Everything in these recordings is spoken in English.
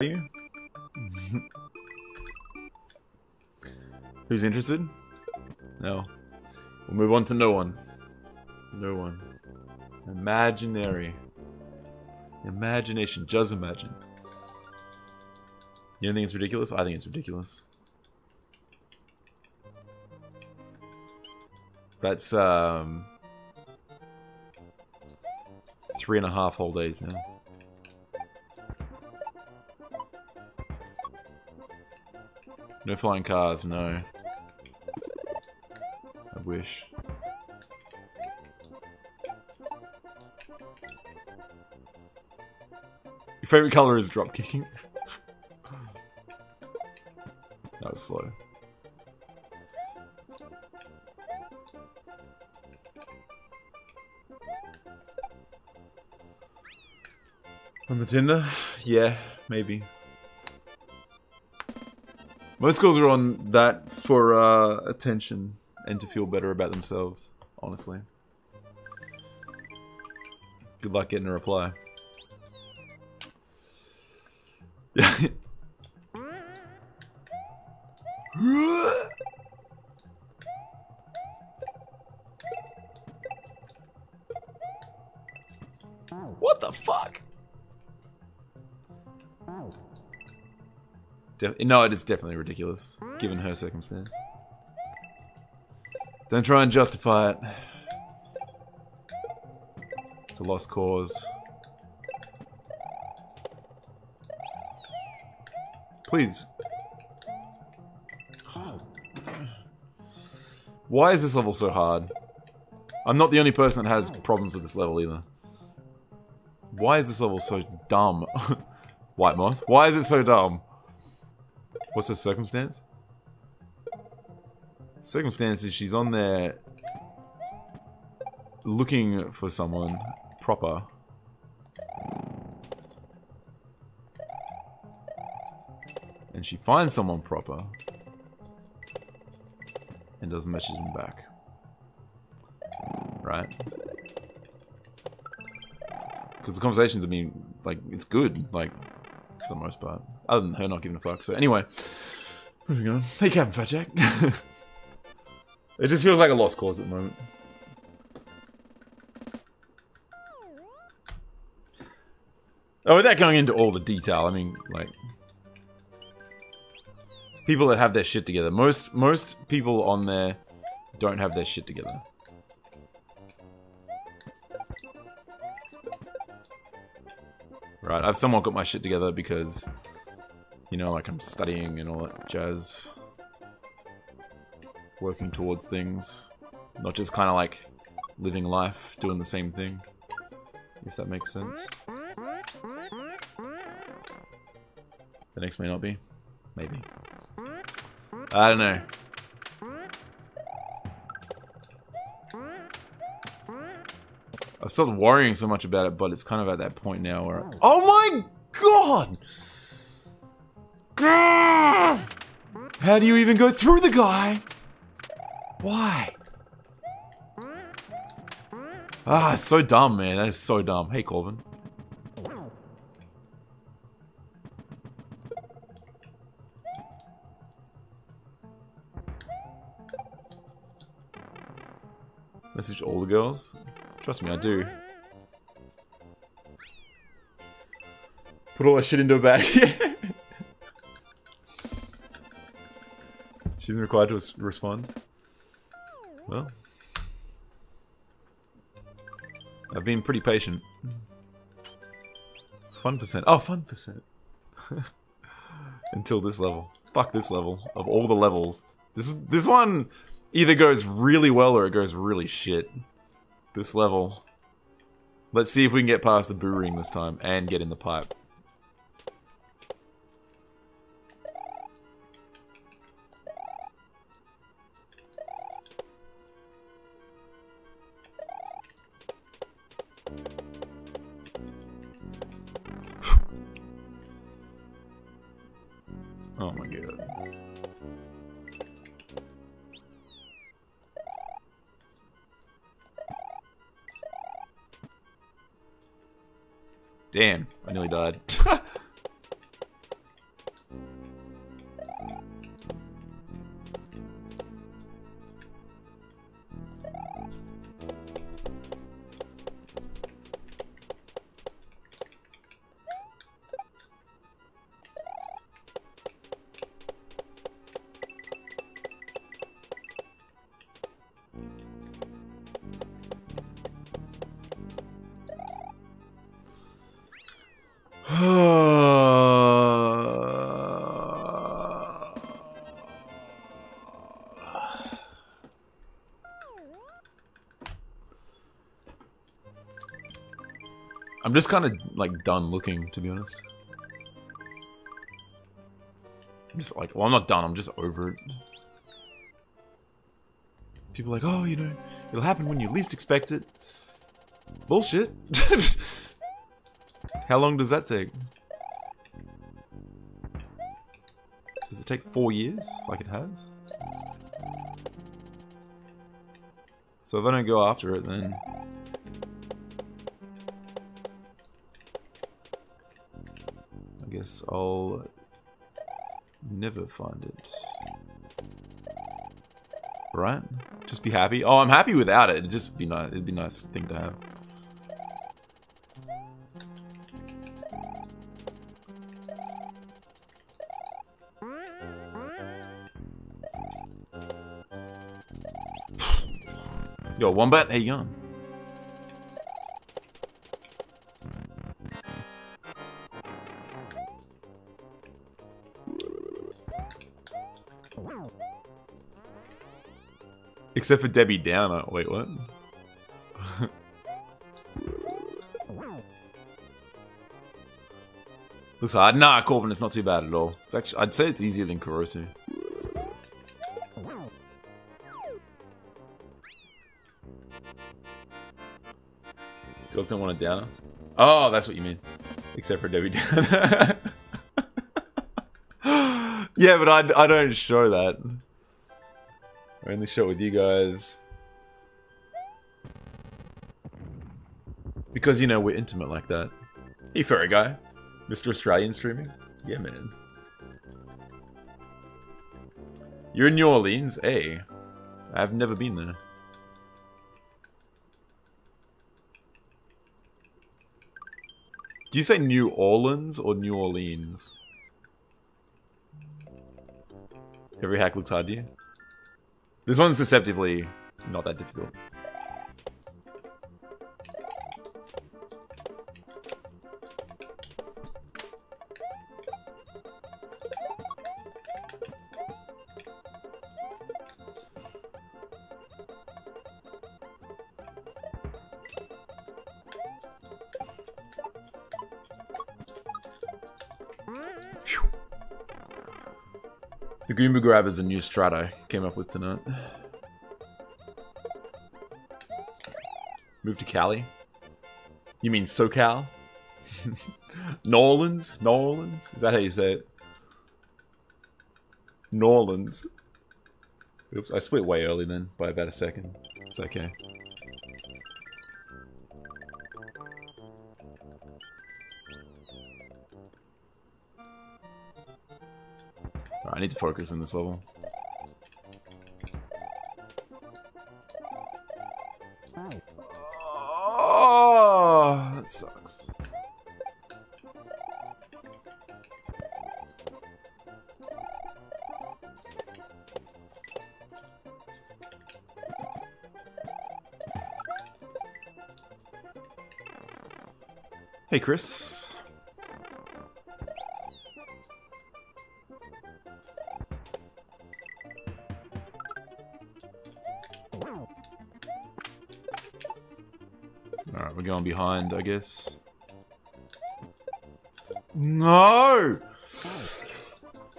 you? Who's interested? No. We'll move on to no one. No one. Imaginary. Imagination. Just imagine. You don't think it's ridiculous? I think it's ridiculous. That's 3.5 whole days now. No flying cars, no. I wish. Your favorite color is drop kicking. That was slow. On the Tinder? Yeah, maybe. Most girls are on that for attention and to feel better about themselves, honestly. Good luck getting a reply. What the fuck? No, it is definitely ridiculous, given her circumstance. Don't try and justify it. It's a lost cause. Please. Why is this level so hard? I'm not the only person that has problems with this level either. Why is this level so dumb? White Moth. Why is it so dumb? What's her circumstance? Circumstance is she's on there looking for someone proper. And she finds someone proper and doesn't message them back. Right? Because the conversations, I mean, like, it's good, like, for the most part. Other than her not giving a fuck, so anyway. Moving on. Hey, Captain Fajak. It just feels like a lost cause at the moment. Oh, without going into all the detail, I mean, like... people that have their shit together. Most people on there don't have their shit together. Right, I've somewhat got my shit together because, you know, like I'm studying and all that jazz. Working towards things. Not just kind of like living life, doing the same thing. If that makes sense. The next may not be. Maybe. I don't know. I've stopped worrying so much about it, but it's kind of at that point now where I... oh my god! How do you even go through the guy? Why? Ah, it's so dumb, man. That is so dumb. Hey, Corvin. Message all the girls? Trust me, I do. Put all that shit into a bag. She's required to respond. Well. I've been pretty patient. Fun percent. Oh, fun percent. Until this level. Fuck this level. Of all the levels. This one... either goes really well or it goes really shit. This level. Let's see if we can get past the boo ring this time and get in the pipe. Oh my god. Damn, I nearly died. I'm just kind of, like, done looking, to be honest. I'm just like, well, I'm not done, I'm just over it. People are like, oh, you know, it'll happen when you least expect it. Bullshit. How long does that take? Does it take 4 years, like it has? So if I don't go after it, then... I guess I'll never find it. Right? Just be happy. Oh, I'm happy without it. It'd just be nice. It'd be a nice thing to have. Yo, Wombat, how you going? Except for Debbie Downer. Wait, what? Looks hard. Nah, Corvin, it's not too bad at all. It's actually, I'd say it's easier than Kurosu. Girls don't want a downer? Oh, that's what you mean. Except for Debbie Downer. Yeah, but I don't show that. I only show it with you guys. Because, you know, we're intimate like that. Hey, furry guy. Mr. Australian streaming? Yeah, man. You're in New Orleans? Hey. I've never been there. Do you say New Orleans or New Orleans? Every hack looks hard to you. This one's deceptively not that difficult. The Goomba Grab is a new strat I came up with tonight. Move to Cali? You mean SoCal? New Orleans? New Orleans? Is that how you say it? New Orleans. Oops, I split way early then, by about a second. It's okay. I need to focus in this level. Oh, that sucks. Hey, Chris. Going behind, I guess. No!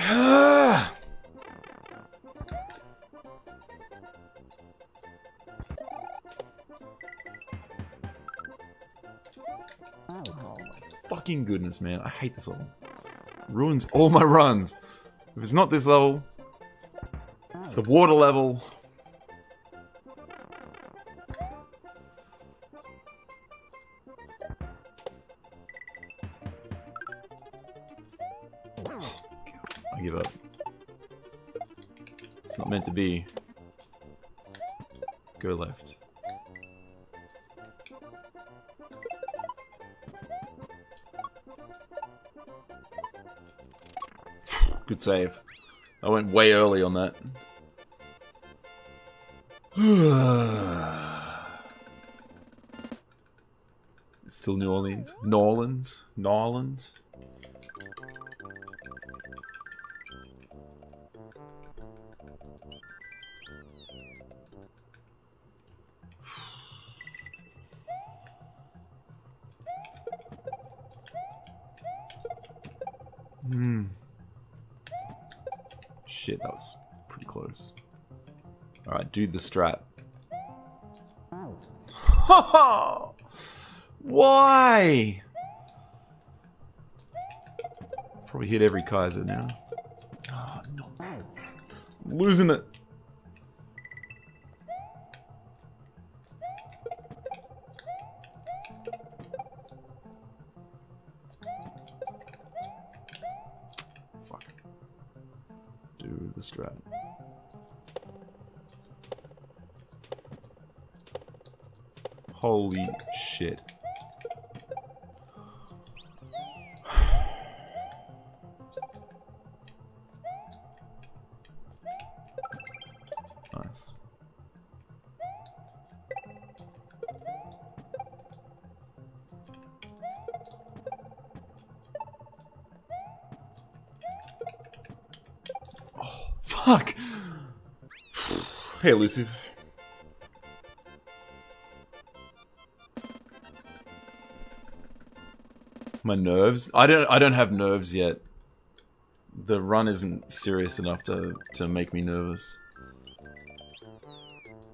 Oh my fucking goodness, man. I hate this level. Ruins all my runs. If it's not this level, it's the water level. Meant to be. Go left. Good save. I went way early on that. It's still New Orleans. New Orleans. New Orleans. Hmm. Shit, that was pretty close. Alright, do the strat. Oh. Why? Probably hit every Kaizo now. Oh, no. I'm losing it. Strat. Holy shit. Nice. Fuck! Hey, elusive. My nerves? I don't have nerves yet. The run isn't serious enough to make me nervous.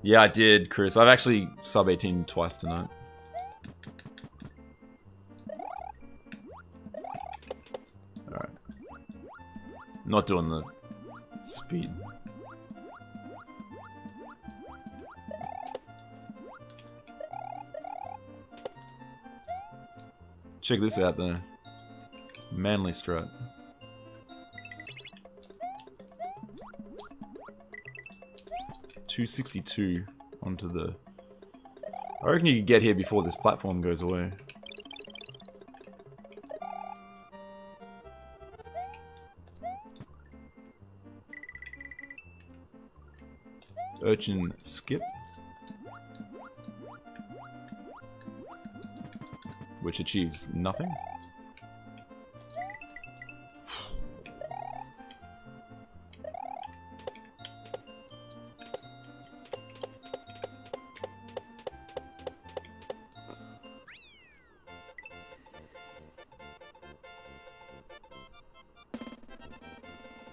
Yeah, I did, Chris. I've actually sub 18 twice tonight. Alright. Not doing the speed. Check this out though. Manly strut. $262 onto the... I reckon you can get here before this platform goes away. Urchin skip, which achieves nothing.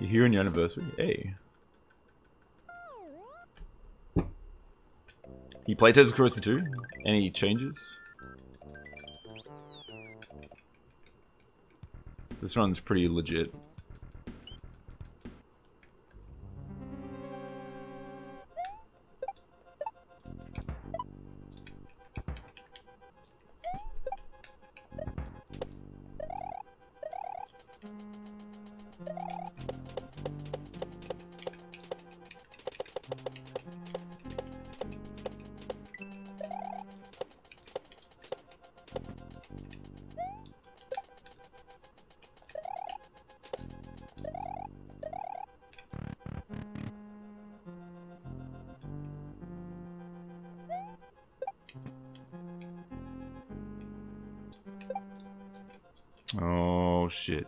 You're here on your anniversary? Hey. He playtests Kurosu 2. Any changes? This run's pretty legit. Oh, shit.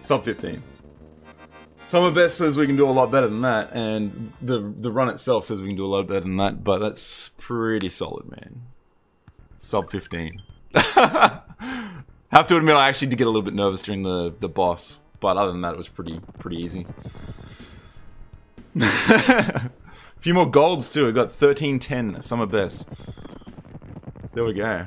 Sub 15. Summer Best says we can do a lot better than that, and the run itself says we can do a lot better than that, but that's pretty solid, man. Sub 15. Have to admit, I actually did get a little bit nervous during the boss, but other than that, it was pretty easy. A few more golds, too. I got 1310, Summer Best. There we go.